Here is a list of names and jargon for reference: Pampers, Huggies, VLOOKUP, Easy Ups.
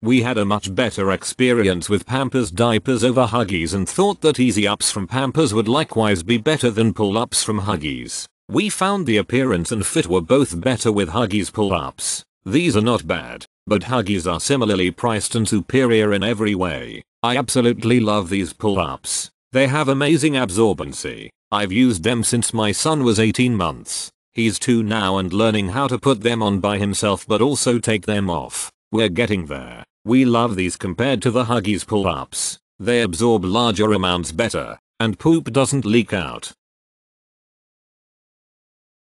We had a much better experience with Pampers diapers over Huggies and thought that Easy Ups from Pampers would likewise be better than pull-ups from Huggies. We found the appearance and fit were both better with Huggies pull-ups. These are not bad, but Huggies are similarly priced and superior in every way. I absolutely love these pull-ups. They have amazing absorbency. I've used them since my son was 18 months. He's 2 now and learning how to put them on by himself but also take them off. We're getting there. We love these compared to the Huggies pull-ups. They absorb larger amounts better, and poop doesn't leak out.